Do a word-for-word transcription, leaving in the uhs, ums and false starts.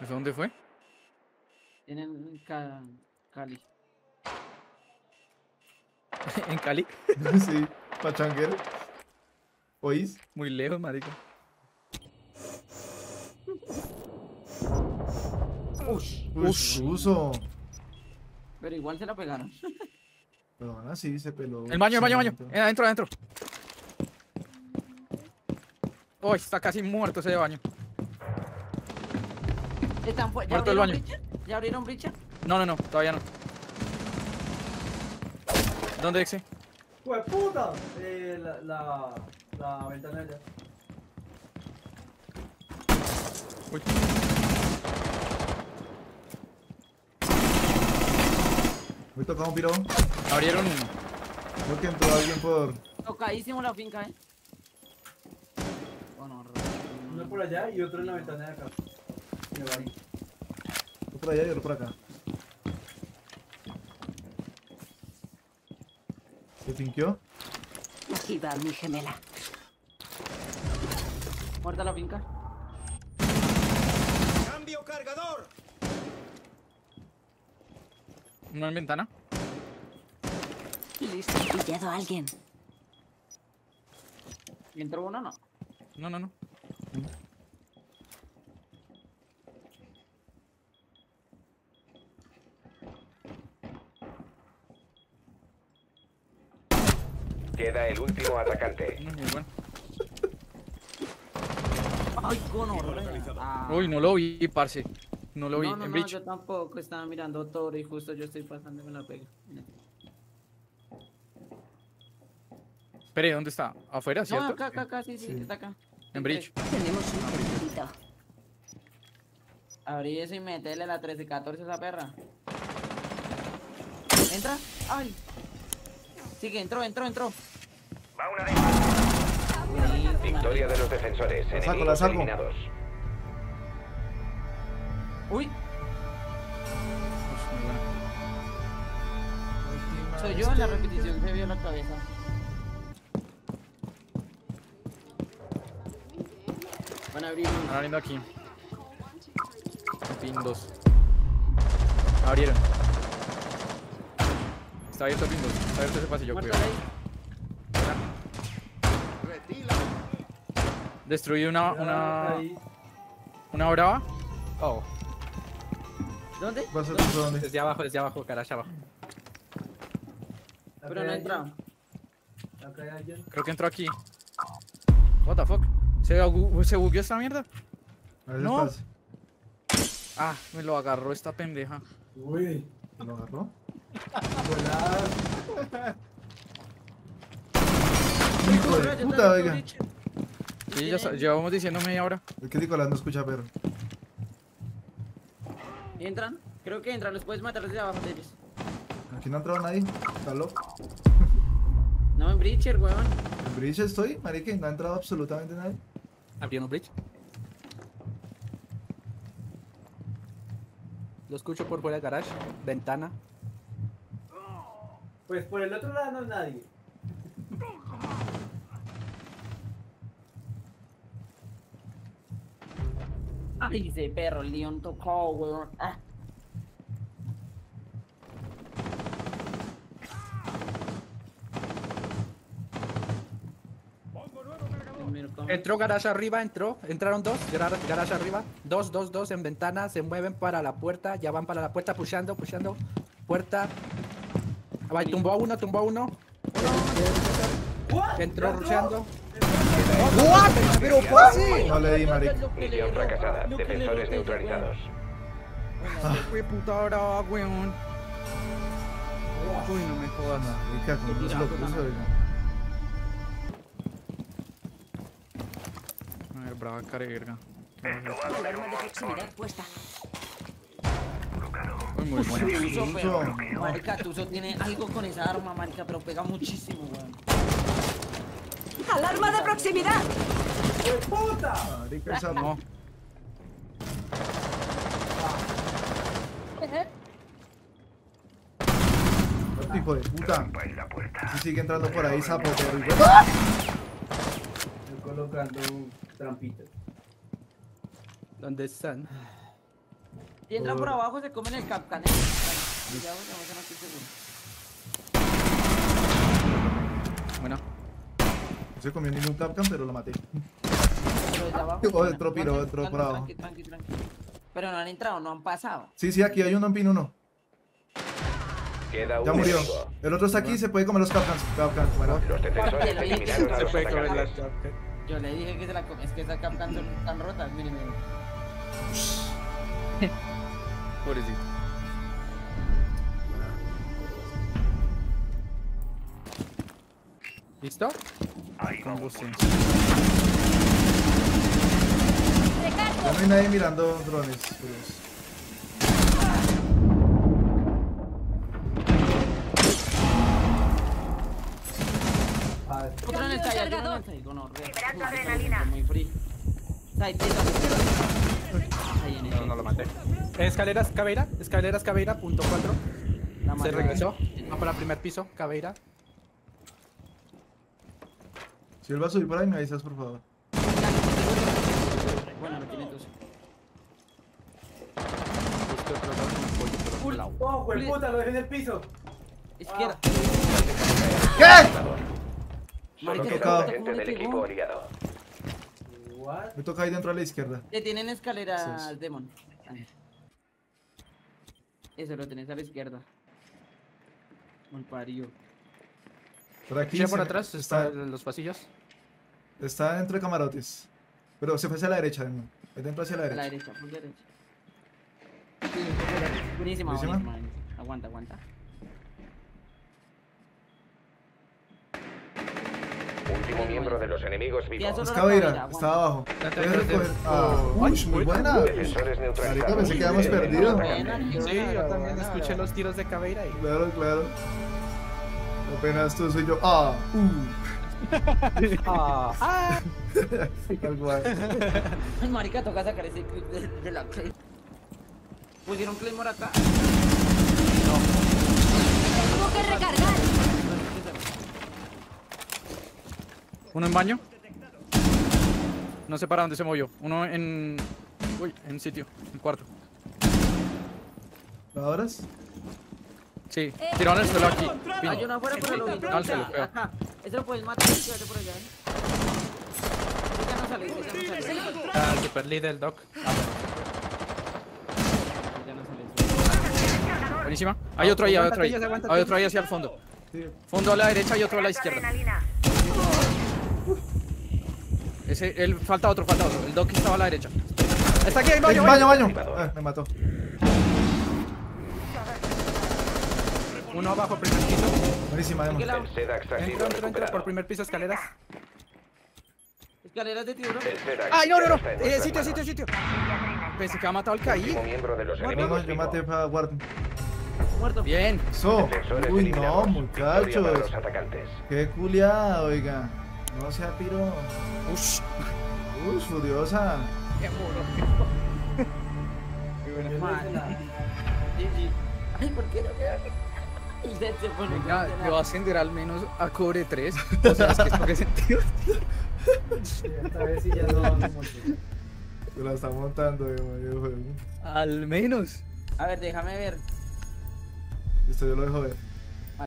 ¿Desde dónde fue? En Ca Cali. ¿En Cali? Sí, pachanguero. ¿Oís? Muy lejos, marica. Ush, ush, uso. Pero igual se la pegaron. Pero ahora bueno, sí se peló. El baño, el baño, el baño. Eh, adentro, adentro. Oh, está casi muerto ese baño. ¿Están fu ¿Ya, abrieron el baño? ¿Ya abrieron Breacher? No, no, no, todavía no. ¿Dónde exe? ¡Pues puta! Eh, la, la, la ventana allá. Uy. Voy tocando un pirón. Abrieron uno. Creo que entró alguien por... Tocadísimo la finca, eh. Oh, no, re... Uno por allá y otro en la ventana de acá. Uno por allá y otro por acá. ¿Se finqueó? Aquí va mi gemela. Muerta la finca. ¡Cambio cargador! ¿No en ventana? Listo, he pillado a alguien. ¿Entró uno o no? No, no, no. Queda el último atacante. No, muy bueno. Ay, conorrea. Uy, no lo vi, parce. No lo vi, no, no, en no, yo tampoco estaba mirando Toro y justo yo estoy pasando y me la pega. Espere, ¿dónde está? ¿Afuera, no, cierto? Acá, acá, acá, sí, sí, sí, está acá. En Breach. Tenemos un poquito. Abrí eso y metele la trece catorce a esa perra. ¿Entra? ¡Ay! Sigue, entró, entró, entró. Va una de... Victoria de los defensores. La saco, la saco. Eliminados. Uy. Soy yo en la repetición, se vio la cabeza. Van a abrir. Van abriendo aquí. Pin dos. Abrieron. Está abierto el pin dos. Está abierto ese pasillo, cuidado. Destruí una... una... una brava. Oh. ¿Dónde? ¿Dónde? Desde abajo, desde abajo, cara, allá abajo. Pero no entra. Creo que entró aquí. What the fuck? ¿Se, se bugueó esta mierda? No. Ah, me lo agarró esta pendeja. Uy. ¿Me lo agarró? Hijo de puta, oiga. Sí, ya llevamos diciendo media hora. Es que Nicolás no escucha, perro. ¿Entran? Creo que entran, los puedes matar desde abajo de ellos. Aquí no ha entrado nadie, está loco. No, en Breacher, weón. En Breacher estoy, marique, no ha entrado absolutamente nadie. ¿Abrieron Breacher? Lo escucho por fuera del garage, ventana. Pues por el otro lado no hay nadie. Ay, ese perro, el león tocó, weón. Ah. Entró garage arriba, entró. Entraron dos, garage arriba. Dos, dos, dos en ventana, se mueven para la puerta. Ya van para la puerta, pushando, pushando. Puerta. Va, tumbó a uno, tumbó a uno. Entró rusheando. ¿What? Pero pase. No le di, marico. Misión fracasada. Defensores neutralizados. Qué puta brava, weón. Uy, no me jodas. Marica, con luz lo puso, weón. A ver, brava, carga. Alarma de proximidad puesta. Uy, muy bueno. Marica, Tuzo tiene algo con esa arma, marica, pero pega muchísimo, weón. ¡Alarma de proximidad! ¡Qué puta! Marica, esa no. Hijo de puta. Si sigue entrando por ahí, sapo, por el... ¡Ah! Estoy colocando trampitas. ¿Dónde están? Si entran por abajo se comen el capcanel. Ya voy, ya no estoy seguro. Bueno. No se comió ningún capcan, pero lo maté. Pero de abajo. Otro piro, otro por abajo. Tranqui, tranqui, tranqui. Pero no han entrado, no han pasado. Sí, sí, aquí hay uno en pin uno. Ya murió. El otro está aquí y se puede comer los capcans. Capcans, bueno. Los defensores eliminaron a los atacantes. Yo le dije que se la comes, que esas capcans son tan rotas, miren, miren. Pobrecito. ¿Listo? Ahí vamos. Ya no hay nadie mirando drones, curioso. Otro en el cargador. Liberando adrenalina. Muy free. No, no lo maté. Escaleras Caveira, escaleras Caveira, punto cuatro. Se regresó. Va para el primer piso, Caveira. Si él va a subir por ahí, me avisas, por favor. Bueno, no tiene entonces. ¡Oh, el puta! Lo dejé en el piso. Izquierda. ¿Qué? Solo queda la gente del equipo obligado. Me toca ahí dentro a la izquierda. Te tienen escalera al Demon. Eso lo tenés a la izquierda. Mal parido. Por aquí. Por atrás está en los pasillos. Está dentro de camarotes. Pero se fue hacia la derecha, Demon. Es dentro hacia la derecha. A la derecha, por derecha. Buenísima, buenísima. Aguanta, aguanta. Último miembro de los enemigos vivo. Es Caveira, está abajo. Uy, muy buena. Ahorita pensé que habíamos perdido. Sí, yo también escuché los tiros de Caveira. Claro, claro. Apenas tú soy yo. Ah, uh. Ah, tal cual. Ay, marica, toca sacar ese clip de la play. ¿Pusieron Claymore acá? No. Tengo que recargar. Uno en baño. No sé para dónde se movió. Uno en... Uy, en sitio, en cuarto. ¿Lo adoras? Sí, tiraron el suelo aquí. Hay uno afuera, pero lo vi. Eso lo puedes matar, quédate por allá. Ya no sale, ya no sale. Ah, el super líder, el Doc. Ya no sale. Buenísima. Hay otro ahí, hay otro ahí. Hay otro ahí hacia el fondo. Fondo a la derecha y otro a la izquierda. Ese, él, falta otro, falta otro. El Doc estaba a la derecha. Está aquí, hay baño, eh, baño, baño. Eh, me mató. Uno abajo, primer piso. Buenísima, Demon. Entra, entra, entra por primer piso, escaleras. Escaleras de tiburón. Ay, no, no, no. Eh, sitio, sitio, sitio. Pensé que ha matado al caído. No, yo maté para guardia. Muerto. Bien. So. Uy, no, muchachos. Qué culiada, oiga. No sea piro. Ush. Ush, furiosa. Qué burro. Qué buena mala. Ay, ¿por qué no queda? Usted se pone. Venga, me va a ascender al menos a cobre tres. O sea, es que esto qué sentido. Esta vez sí ya no vamos mucho. Se la está montando, yo. Al menos. A ver, déjame ver. Esto yo lo dejo ver.